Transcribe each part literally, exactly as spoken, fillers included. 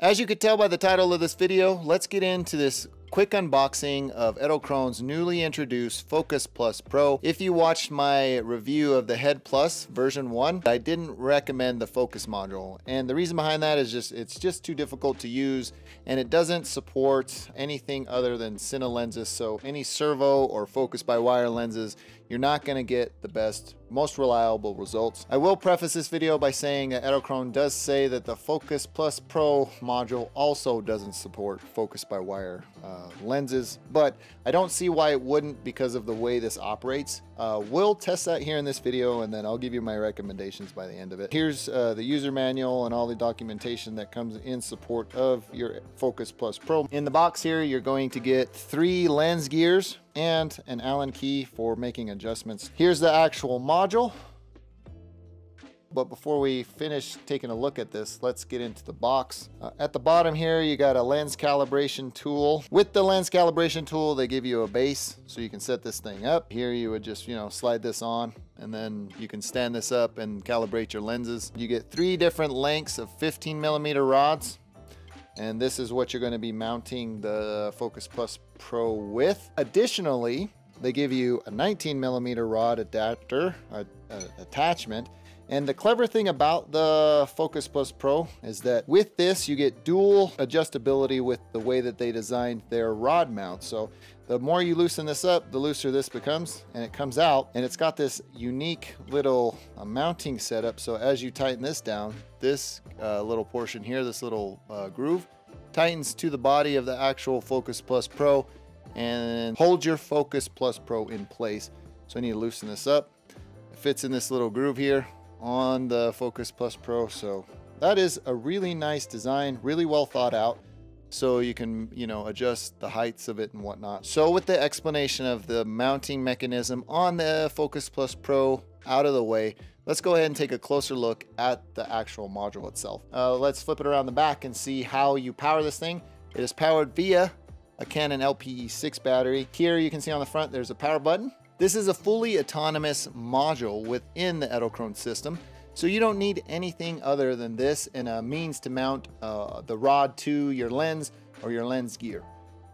As you could tell by the title of this video, let's get into this quick unboxing of Edelkrone's newly introduced FocusPLUS Pro. If you watched my review of the HeadPLUS version one, I didn't recommend the focus module. And the reason behind that is just it's just too difficult to use, and it doesn't support anything other than cine lenses. So any servo or focus by wire lenses, you're not gonna get the best, most reliable results. I will preface this video by saying that Edelkrone does say that the FocusPLUS Pro module also doesn't support focus by wire uh, Uh, lenses, but I don't see why it wouldn't because of the way this operates. Uh, we'll test that here in this video, and then I'll give you my recommendations by the end of it. Here's uh, the user manual and all the documentation that comes in support of your FocusPLUS Pro. In the box here, you're going to get three lens gears and an Allen key for making adjustments. Here's the actual module. But before we finish taking a look at this, let's get into the box. Uh, at the bottom here, you got a lens calibration tool. With the lens calibration tool, they give you a base so you can set this thing up. Here you would just, you know, slide this on, and then you can stand this up and calibrate your lenses. You get three different lengths of fifteen millimeter rods. And this is what you're going to be mounting the FocusPLUS Pro with. Additionally, they give you a nineteen millimeter rod adapter, a, a attachment. And the clever thing about the FocusPLUS Pro is that with this, you get dual adjustability with the way that they designed their rod mount. So the more you loosen this up, the looser this becomes, and it comes out, and it's got this unique little uh, mounting setup. So as you tighten this down, this uh, little portion here, this little uh, groove, tightens to the body of the actual FocusPLUS Pro and holds your FocusPLUS Pro in place. So I need to loosen this up. It fits in this little groove here on the FocusPLUS Pro. So that is a really nice design, really well thought out. So you can, you know, adjust the heights of it and whatnot. So with the explanation of the mounting mechanism on the FocusPLUS Pro out of the way, let's go ahead and take a closer look at the actual module itself. Uh, let's flip it around the back and see how you power this thing. It is powered via a Canon L P E six battery. Here you can see on the front, there's a power button. This is a fully autonomous module within the Edelkrone system, so you don't need anything other than this and a means to mount uh, the rod to your lens or your lens gear.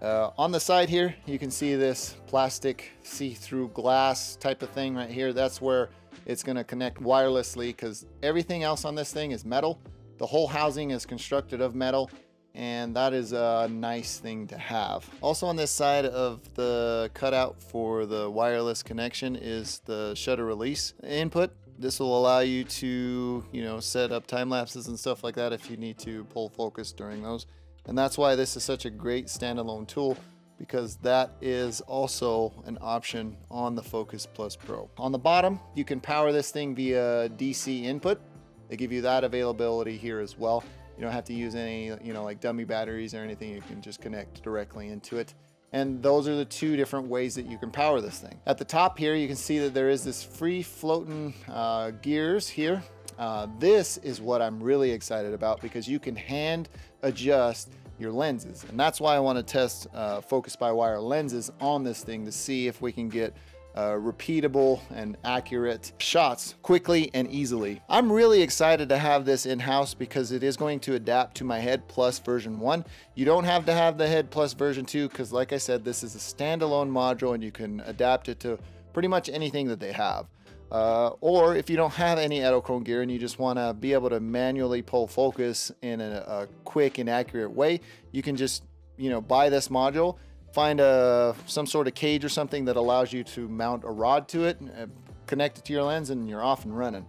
Uh, on the side here, you can see this plastic see-through glass type of thing right here. That's where it's going to connect wirelessly, because everything else on this thing is metal. The whole housing is constructed of metal, and that is a nice thing to have. Also on this side of the cutout for the wireless connection is the shutter release input. This will allow you to, you know, set up time lapses and stuff like that if you need to pull focus during those. And that's why this is such a great standalone tool, because that is also an option on the FocusPLUS Pro. On the bottom, you can power this thing via D C input. They give you that availability here as well. You don't have to use any, you know, like dummy batteries or anything. You can just connect directly into it. And those are the two different ways that you can power this thing. At the top here, you can see that there is this free floating uh, gears here. Uh, this is what I'm really excited about, because you can hand adjust your lenses. And that's why I want to test uh, focus by wire lenses on this thing, to see if we can get Uh, repeatable and accurate shots quickly and easily. I'm really excited to have this in-house, because it is going to adapt to my HeadPLUS version one. You don't have to have the HeadPLUS version two, because like I said, this is a standalone module and you can adapt it to pretty much anything that they have. Uh, or if you don't have any Edelkrone gear and you just want to be able to manually pull focus in a, a quick and accurate way, you can just, you know, buy this module, find a, some sort of cage or something that allows you to mount a rod to it, connect it to your lens, and you're off and running.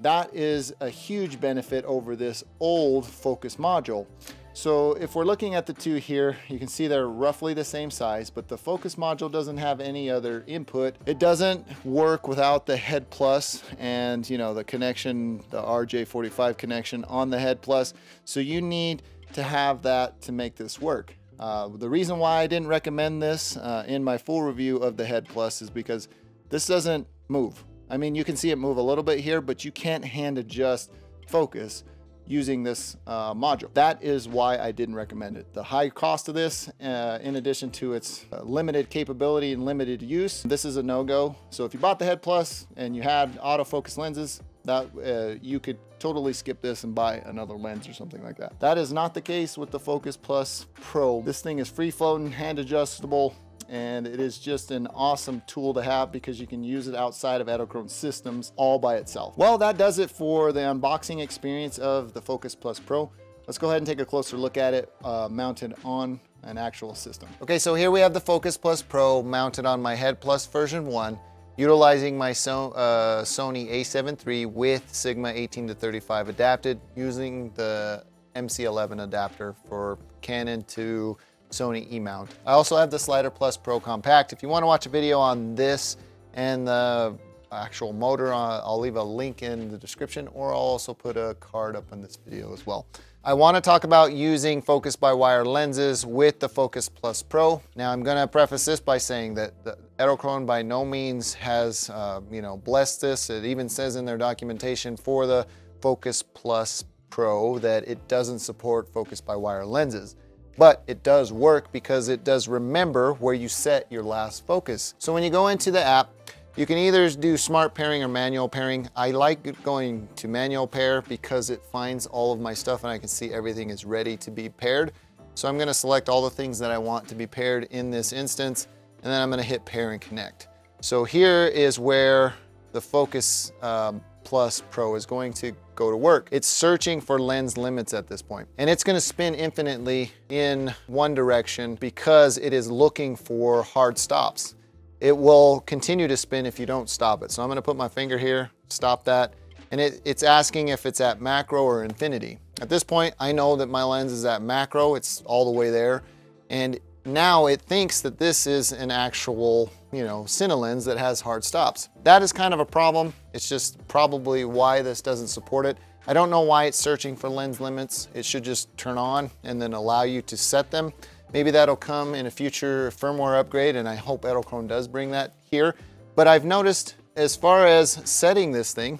That is a huge benefit over this old focus module. So if we're looking at the two here, you can see they're roughly the same size, but the focus module doesn't have any other input. It doesn't work without the HeadPLUS and, you know, the connection, the R J forty-five connection on the HeadPLUS. So you need to have that to make this work. Uh, the reason why I didn't recommend this uh, in my full review of the HeadPLUS is because this doesn't move. I mean, you can see it move a little bit here, but you can't hand adjust focus using this uh, module. That is why I didn't recommend it. The high cost of this, uh, in addition to its uh, limited capability and limited use, this is a no-go. So if you bought the HeadPLUS and you had autofocus lenses, that uh, you could totally skip this and buy another lens or something like that. That is not the case with the FocusPLUS Pro. This thing is free floating, hand adjustable, and it is just an awesome tool to have because you can use it outside of Edelkrone systems all by itself. Well, that does it for the unboxing experience of the FocusPLUS Pro. Let's go ahead and take a closer look at it uh, mounted on an actual system. Okay, so here we have the FocusPLUS Pro mounted on my HeadPLUS version one, utilizing my so uh, Sony A seven three with Sigma eighteen to thirty-five adapted, using the M C eleven adapter for Canon to Sony E-mount. I also have the SliderPLUS Pro Compact. If you want to watch a video on this and the actual motor, I'll leave a link in the description, or I'll also put a card up in this video as well. I want to talk about using focus-by-wire lenses with the FocusPLUS Pro. Now, I'm going to preface this by saying that the Edelkrone by no means has, uh, you know, blessed this. It even says in their documentation for the FocusPLUS Pro that it doesn't support focus-by-wire lenses. But it does work because it does remember where you set your last focus. So when you go into the app, you can either do smart pairing or manual pairing. I like going to manual pair because it finds all of my stuff and I can see everything is ready to be paired. So I'm gonna select all the things that I want to be paired in this instance, and then I'm gonna hit pair and connect. So here is where the Focus um, Plus Pro is going to go to work. It's searching for lens limits at this point, and it's going to spin infinitely in one direction because it is looking for hard stops. It will continue to spin if you don't stop it. So I'm going to put my finger here, stop that, and it, it's asking if it's at macro or infinity. At this point, I know that my lens is at macro. It's all the way there, and now it thinks that this is an actual, you know, cine lens that has hard stops. That is kind of a problem. It's just probably why this doesn't support it. I don't know why it's searching for lens limits. It should just turn on and then allow you to set them. Maybe that'll come in a future firmware upgrade, and I hope Edelkrone does bring that here. But I've noticed, as far as setting this thing,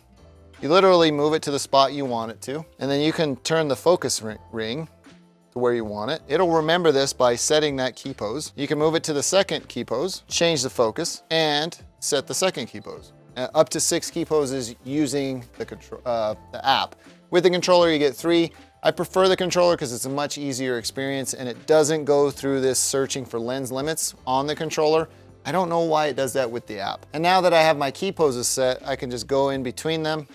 you literally move it to the spot you want it to, and then you can turn the focus ring where you want it. It'll remember this by setting that key pose. You can move it to the second key pose, change the focus, and set the second key pose. Uh, up to six key poses using the, control, uh, the app. With the controller, you get three. I prefer the controller because it's a much easier experience, and it doesn't go through this searching for lens limits on the controller. I don't know why it does that with the app. And now that I have my key poses set, I can just go in between them,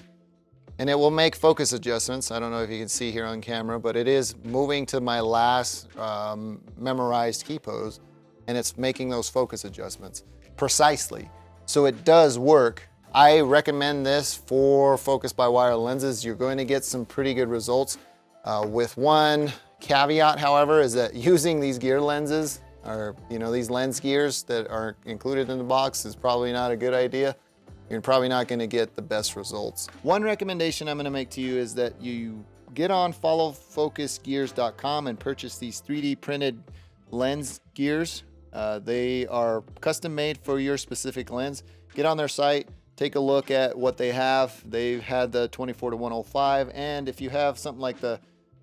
and it will make focus adjustments. I don't know if you can see here on camera, but it is moving to my last um, memorized key pose, and it's making those focus adjustments precisely. So it does work. I recommend this for focus-by-wire lenses. You're going to get some pretty good results. Uh, with one caveat, however, is that using these gear lenses, or you know, these lens gears that are included in the box, is probably not a good idea. You're probably not going to get the best results. One recommendation I'm going to make to you is that you get on follow focus gears dot com and purchase these three D printed lens gears. Uh, they are custom made for your specific lens. Get on their site, take a look at what they have. They've had the twenty-four to one oh five, and if you have something like the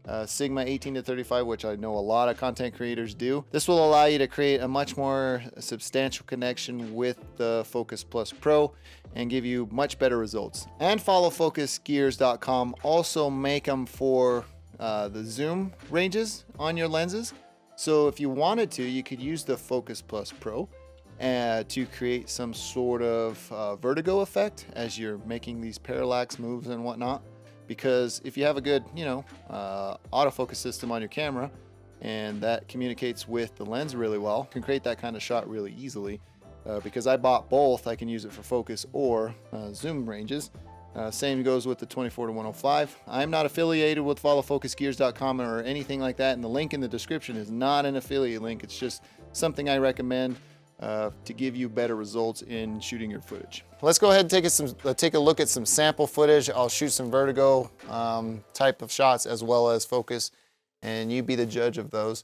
Uh, Sigma eighteen to thirty-five, which I know a lot of content creators do, this will allow you to create a much more substantial connection with the FocusPLUS Pro and give you much better results. And follow focus gears dot com also make them for uh, the zoom ranges on your lenses. So if you wanted to, you could use the FocusPLUS Pro Uh, to create some sort of uh, vertigo effect as you're making these parallax moves and whatnot. Because if you have a good, you know, uh, autofocus system on your camera, and that communicates with the lens really well, you can create that kind of shot really easily. Uh, because I bought both, I can use it for focus or uh, zoom ranges. Uh, same goes with the twenty-four to one oh five. I'm not affiliated with follow focus gears dot com or anything like that, and the link in the description is not an affiliate link. It's just something I recommend Uh, to give you better results in shooting your footage. Let's go ahead and take a, some, uh, take a look at some sample footage. I'll shoot some vertigo um, type of shots as well as focus, and you be the judge of those.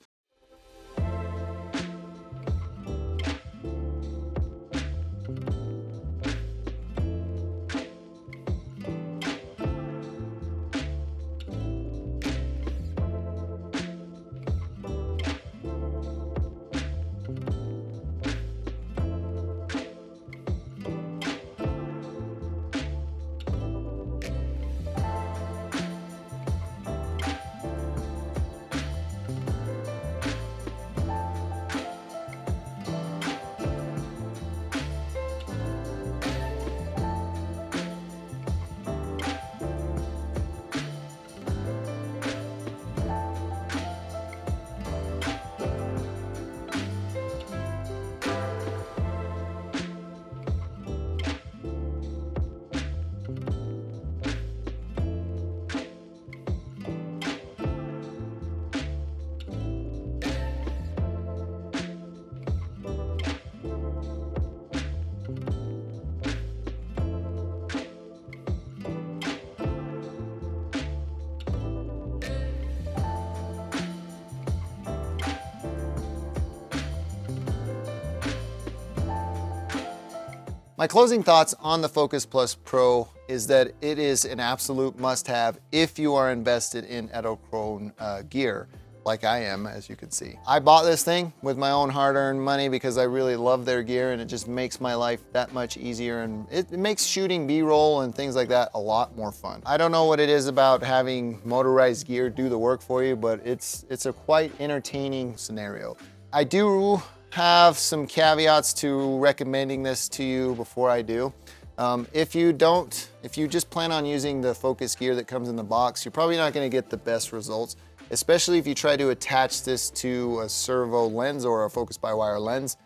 My closing thoughts on the FocusPLUS Pro is that it is an absolute must-have if you are invested in Edelkrone uh, gear, like I am, as you can see. I bought this thing with my own hard-earned money because I really love their gear, and it just makes my life that much easier, and it, it makes shooting B-roll and things like that a lot more fun. I don't know what it is about having motorized gear do the work for you, but it's, it's a quite entertaining scenario. I do have some caveats to recommending this to you before I do. Um, if you don't, if you just plan on using the Focus gear that comes in the box, you're probably not gonna get the best results, especially if you try to attach this to a servo lens or a focus-by-wire lens.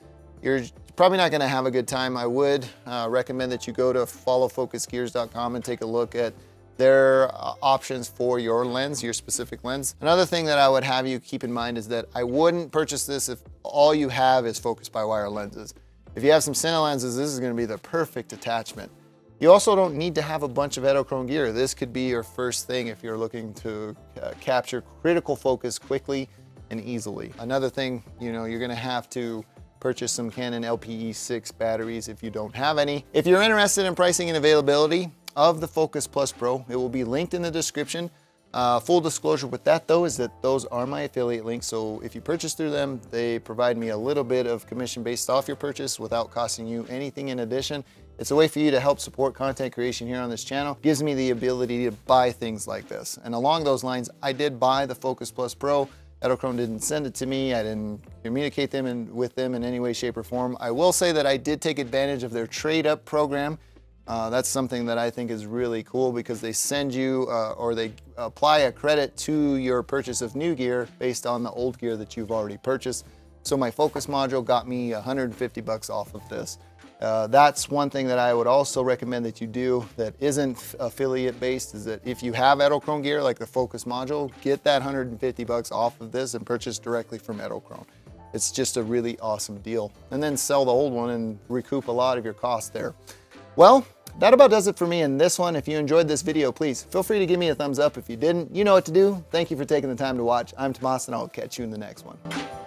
You're probably not gonna have a good time. I would uh, recommend that you go to follow focus gears dot com and take a look at their options for your lens, your specific lens. Another thing that I would have you keep in mind is that I wouldn't purchase this if all you have is focus-by-wire lenses. If you have some cine lenses, this is gonna be the perfect attachment. You also don't need to have a bunch of Edelkrone gear. This could be your first thing if you're looking to uh, capture critical focus quickly and easily. Another thing, you know, you're gonna have to purchase some Canon L P E six batteries if you don't have any. If you're interested in pricing and availability of the FocusPLUS Pro, it will be linked in the description. Uh, full disclosure with that though is that those are my affiliate links, so if you purchase through them, they provide me a little bit of commission based off your purchase without costing you anything in addition. It's a way for you to help support content creation here on this channel. It gives me the ability to buy things like this. And along those lines, I did buy the FocusPLUS Pro. Edelkrone didn't send it to me. I didn't communicate them in, with them in any way, shape, or form. I will say that I did take advantage of their trade-up program. Uh, that's something that I think is really cool because they send you uh, or they apply a credit to your purchase of new gear based on the old gear that you've already purchased. So my Focus module got me one hundred fifty bucks off of this. Uh, that's one thing that I would also recommend that you do that isn't affiliate based is that if you have Edelkrone gear like the Focus module, get that one hundred fifty bucks off of this and purchase directly from Edelkrone. It's just a really awesome deal. And then sell the old one and recoup a lot of your costs there. Well, that about does it for me in this one. If you enjoyed this video, please feel free to give me a thumbs up. If you didn't, you know what to do. Thank you for taking the time to watch. I'm Tomas, and I'll catch you in the next one.